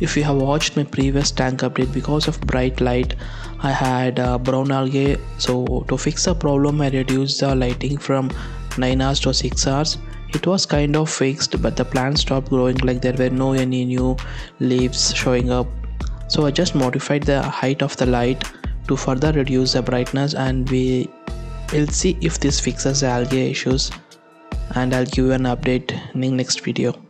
If you have watched my previous tank update, because of bright light I had brown algae. So to fix the problem I reduced the lighting from 9 hours to 6 hours. It was kind of fixed, but the plant stopped growing, like there were no any new leaves showing up. So I just modified the height of the light to further reduce the brightness, and we will see if this fixes the algae issues, and I'll give you an update in the next video.